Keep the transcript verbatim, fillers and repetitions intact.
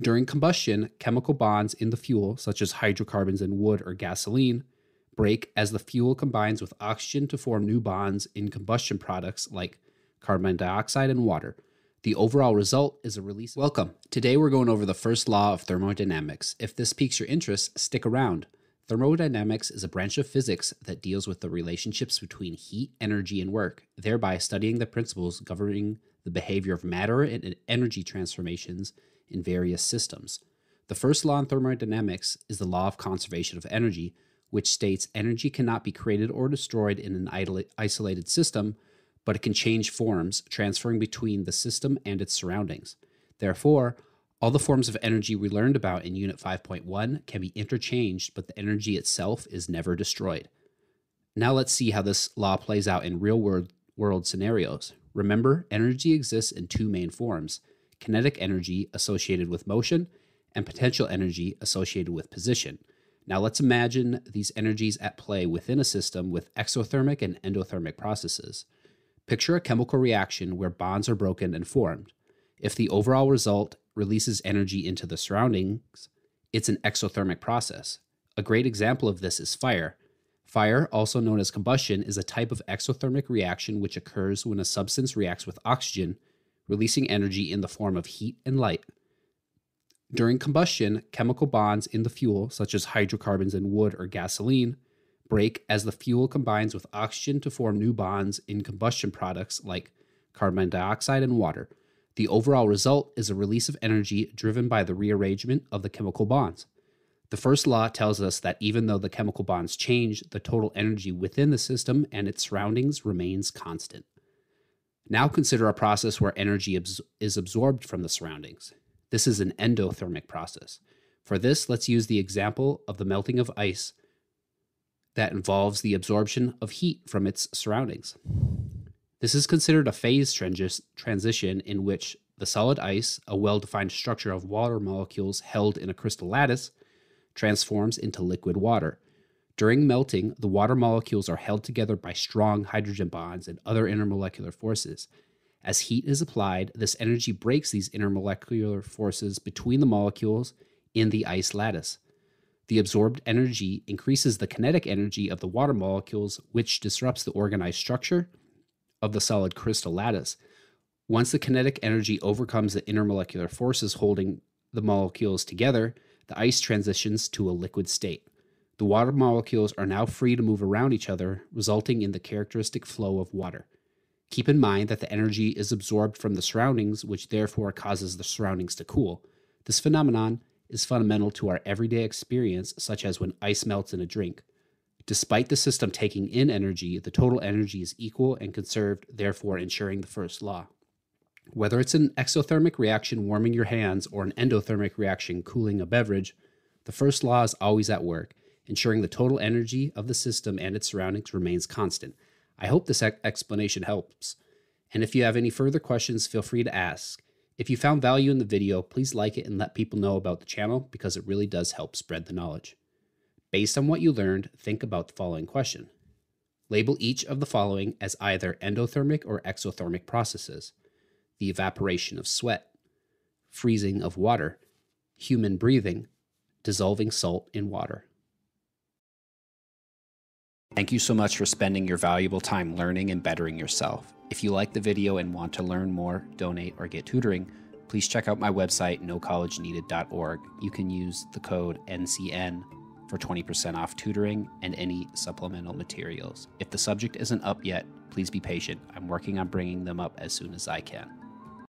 During combustion, chemical bonds in the fuel, such as hydrocarbons in wood or gasoline, break as the fuel combines with oxygen to form new bonds in combustion products like carbon dioxide and water. The overall result is a release. Welcome. Today we're going over the first law of thermodynamics. If this piques your interest, stick around. Thermodynamics is a branch of physics that deals with the relationships between heat, energy, and work, thereby studying the principles governing the behavior of matter and energy transformations in various systems. The first law in thermodynamics is the law of conservation of energy, which states energy cannot be created or destroyed in an isolated system, but it can change forms, transferring between the system and its surroundings. Therefore, all the forms of energy we learned about in Unit five point one can be interchanged, but the energy itself is never destroyed. Now let's see how this law plays out in real-world scenarios. Remember, energy exists in two main forms: kinetic energy associated with motion and potential energy associated with position. Now let's imagine these energies at play within a system with exothermic and endothermic processes. Picture a chemical reaction where bonds are broken and formed. If the overall result releases energy into the surroundings, it's an exothermic process. A great example of this is fire. Fire, also known as combustion, is a type of exothermic reaction which occurs when a substance reacts with oxygen, releasing energy in the form of heat and light. During combustion, chemical bonds in the fuel, such as hydrocarbons in wood or gasoline, break as the fuel combines with oxygen to form new bonds in combustion products like carbon dioxide and water. The overall result is a release of energy driven by the rearrangement of the chemical bonds. The first law tells us that even though the chemical bonds change, the total energy within the system and its surroundings remains constant. Now consider a process where energy abs- is absorbed from the surroundings. This is an endothermic process. For this, let's use the example of the melting of ice that involves the absorption of heat from its surroundings. This is considered a phase trans- transition in which the solid ice, a well-defined structure of water molecules held in a crystal lattice, transforms into liquid water. During melting, the water molecules are held together by strong hydrogen bonds and other intermolecular forces. As heat is applied, this energy breaks these intermolecular forces between the molecules in the ice lattice. The absorbed energy increases the kinetic energy of the water molecules, which disrupts the organized structure of the solid crystal lattice. Once the kinetic energy overcomes the intermolecular forces holding the molecules together, the ice transitions to a liquid state. The water molecules are now free to move around each other, resulting in the characteristic flow of water. Keep in mind that the energy is absorbed from the surroundings, which therefore causes the surroundings to cool. This phenomenon is fundamental to our everyday experience, such as when ice melts in a drink. Despite the system taking in energy, the total energy is equal and conserved, therefore ensuring the first law. Whether it's an exothermic reaction warming your hands or an endothermic reaction cooling a beverage, the first law is always at work, ensuring the total energy of the system and its surroundings remains constant. I hope this explanation helps. And if you have any further questions, feel free to ask. If you found value in the video, please like it and let people know about the channel because it really does help spread the knowledge. Based on what you learned, think about the following question. Label each of the following as either endothermic or exothermic processes: the evaporation of sweat, freezing of water, human breathing, dissolving salt in water. Thank you so much for spending your valuable time learning and bettering yourself. If you like the video and want to learn more, donate, or get tutoring, please check out my website, no college needed dot org. You can use the code N C N for twenty percent off tutoring and any supplemental materials. If the subject isn't up yet, please be patient. I'm working on bringing them up as soon as I can.